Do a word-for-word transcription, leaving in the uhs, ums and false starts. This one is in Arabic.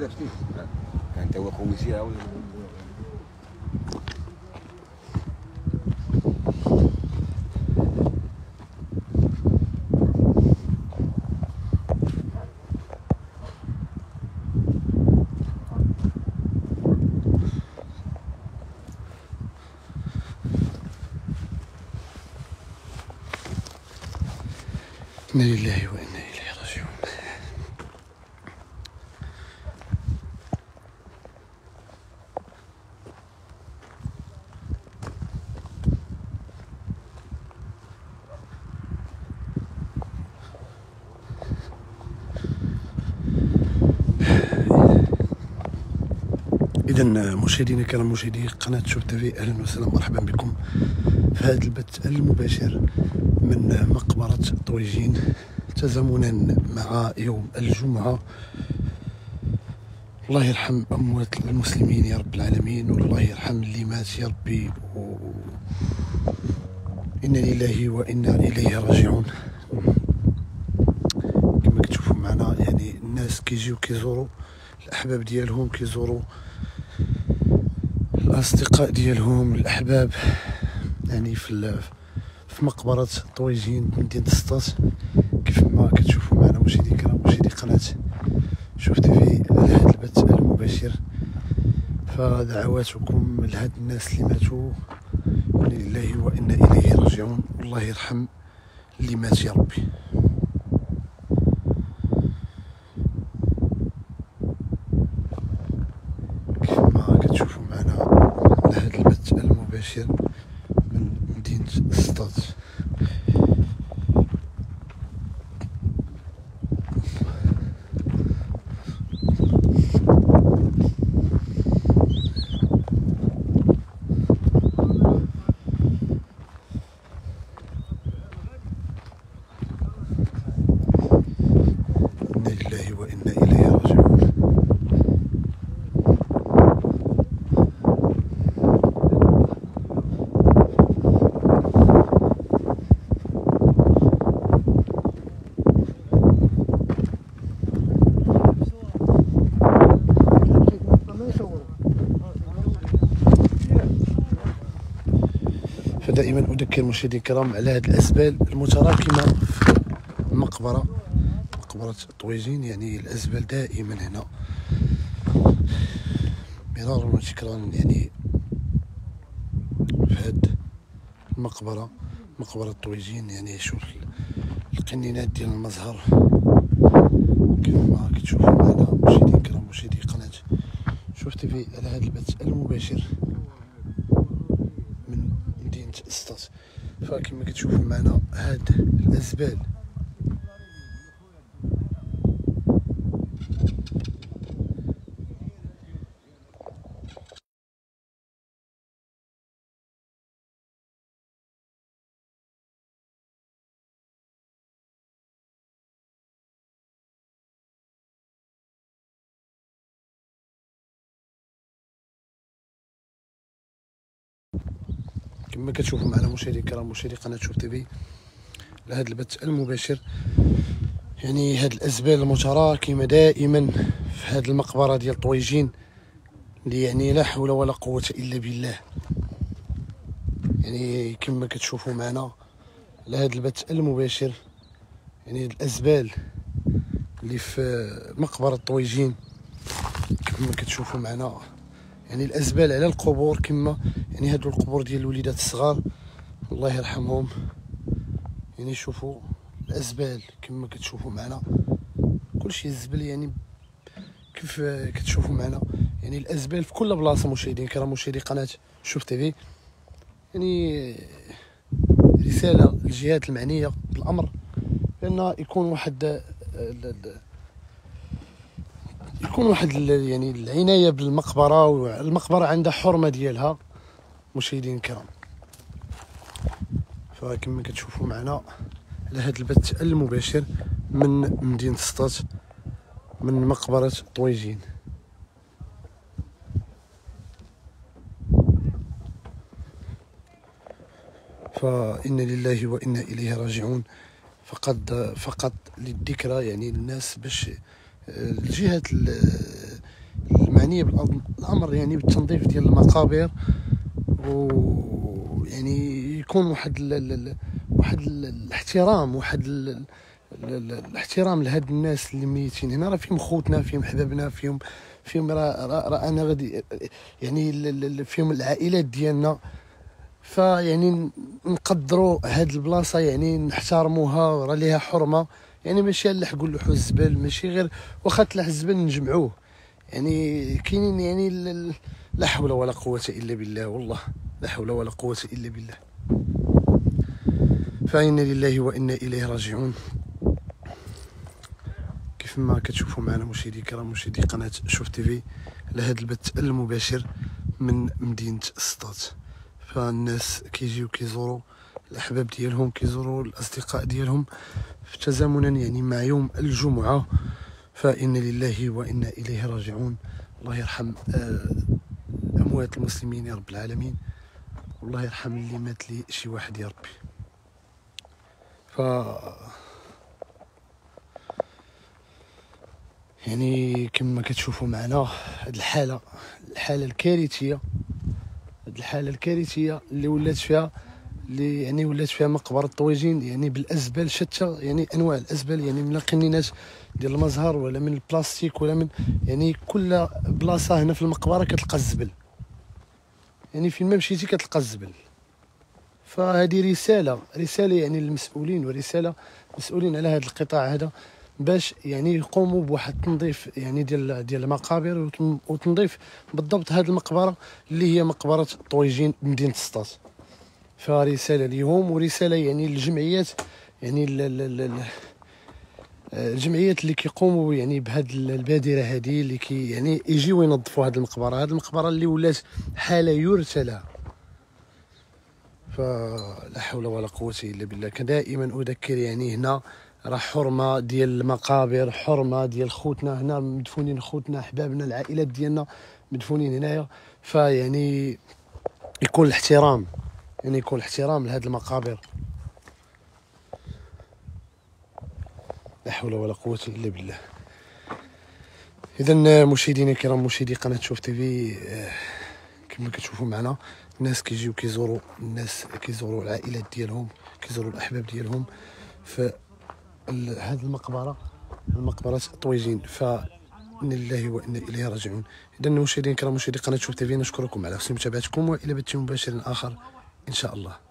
هذا شتي كان توا خويسي عاود إنا لله وإنا إليه راجعون. إذا مشاهدينا الكرام مشاهدي قناة شوف تيفي، أهلا وسهلا مرحبا بكم في هذا البث المباشر من مقبرة طويجين، تزامنا مع يوم الجمعة. الله يرحم أموات المسلمين يا رب العالمين، والله يرحم اللي مات يا ربي. و... إنا لله وإنا إليه راجعون. كما كتشوفوا معنا يعني الناس كيجيو كيزوروا الأحباب ديالهم، كيزوروا الأصدقاء ديالهم، الأحباب يعني في في مقبرة طويجين بمدينة سطات، كيف ما كتشوفوا معنا مشاهدي الكرام مشاهدي قناة شوف تيفي هذا البث المباشر. فدعواتكم لهاد الناس اللي ماتوا، إنا لله وإنا إليه راجعون، والله يرحم اللي مات يا ربي. كيف ما كتشوفوا معنا هذا البث المباشر من مدينة سطات. إنا لله وإنا إليه راجعون. دائما اذكر مشاهدي الكرام على هذه الازبال المتراكمه في مقبره مقبره طويجين، يعني الازبال دائما هنا مرارا وتكرارا يعني في هذه المقبره مقبره طويجين. يعني شوف القنينات ديال المزهر كما كتشوفوا معنا مشاهدي الكرام مشاهدي قناه شوف تيفي على هذا البث المباشر سطات. فكما كتشوفوا معنا هاد الازبال كما كتشوفوا معنا مشاهدي الكرام مشاهدي قناة شوف تيفي لهذا البث المباشر. يعني هاد الازبال المتراكمه دائما في هاد المقبره ديال طويجين، اللي يعني لا حول ولا قوه الا بالله. يعني كما كتشوفوا معنا لهذا البث المباشر، يعني الازبال اللي في مقبره طويجين كما كتشوفوا معنا، يعني الازبال على القبور، كما يعني هادو القبور ديال الوليدات الصغار الله يرحمهم. يعني شوفوا الازبال كما كتشوفوا معنا، كلشي الزبل يعني كيف كتشوفوا معنا، يعني الازبال في كل بلاصه. مشاهدين كرام مشاهدي قناه شوف تيفي، يعني رساله للجهات المعنيه بالامر بان يكون واحد يكون واحد يعني العنايه بالمقبره، والمقبره عندها حرمه ديالها مشاهدين الكرام. فكما كتشوفوا معنا على هذا البث المباشر من مدينه سطات من مقبره طويجين. فإنا لله وإنا إليه راجعون. فقد فقط للذكرى، يعني الناس باش الجهات يعني بالامر يعني بالتنظيف ديال المقابر، و يعني يكون واحد ال... واحد الاحترام، واحد ال... الاحترام لهاد الناس اللي ميتين هنا. راه فيهم خوتنا، فيهم حبابنا، فيهم فيهم راه را را انا غادي يعني فيهم العائلات ديالنا. فيعني نقدروا هاد البلاصه، يعني نحترموها، راه ليها حرمه. يعني ماشي نلحقوا نلوحوا الزبل، ماشي غير واخا تلح الزبل نجمعوه. يعني كاينين يعني لا حول ولا قوه الا بالله، والله لا حول ولا قوه الا بالله. فإنا لله وإنا اليه راجعون. كيف ما كتشوفوا معنا مشاهدي الكرام، مشاهدي قناه شوف تيفي، لهذا البث المباشر من مدينه سطات. فالناس كيجيو كيزوروا الاحباب ديالهم، كيزوروا الاصدقاء ديالهم، تزامنا يعني مع يوم الجمعه. فإنا لله وإنا اليه راجعون. الله يرحم اموات المسلمين يا رب العالمين، والله يرحم اللي مات لي شي واحد يا ربي. ف يعني كما كتشوفوا معنا هاد الحاله، الحاله الكارثيه، هاد الحاله الكارثيه اللي ولات فيها، اللي يعني ولات فيها مقبره طويجين يعني بالازبال شتى، يعني انواع الازبال، يعني من القنينات ديال المزهر ولا من البلاستيك ولا من يعني كل بلاصه هنا في المقبره كتلقى الزبل، يعني فين ما مشيتي كتلقى الزبل. فهذه رساله، رساله يعني للمسؤولين، ورساله مسؤولين على هذا القطاع هذا، باش يعني يقوموا بواحد التنظيف يعني ديال ديال المقابر، وتنظيف بالضبط هذه المقبره اللي هي مقبره طويجين بمدينه سطات. فرساله ليهم، ورساله يعني للجمعيات، يعني الجمعيات اللي كيقوموا يعني بهذه البادره هذه، اللي كي يعني يجيو ينظفوا هذه المقبره، هذه المقبره اللي ولات حاله يرثى لها. فلا حول ولا قوه الا بالله. كدائما اذكر يعني هنا راه حرمه ديال المقابر، حرمه ديال خوتنا هنا مدفونين، خوتنا احبابنا، العائلات ديالنا مدفونين هنايا. فيعني يكون الاحترام، يعني يكون الاحترام لهاد المقابر. لا حول ولا قوه الا بالله. اذا مشاهدينا الكرام، مشاهدي قناه شوف تيفي، كما كتشوفوا معنا الناس كيجيو كيزوروا، الناس كيزوروا العائلات ديالهم، كيزوروا الاحباب ديالهم في هذه المقبره، المقبره طويجين. فإنا لله وإنا اليه راجعون. اذا مشاهدينا الكرام، مشاهدي قناه شوف تيفي، نشكركم على حسن متابعتكم، والى بث مباشر اخر ان شاء الله.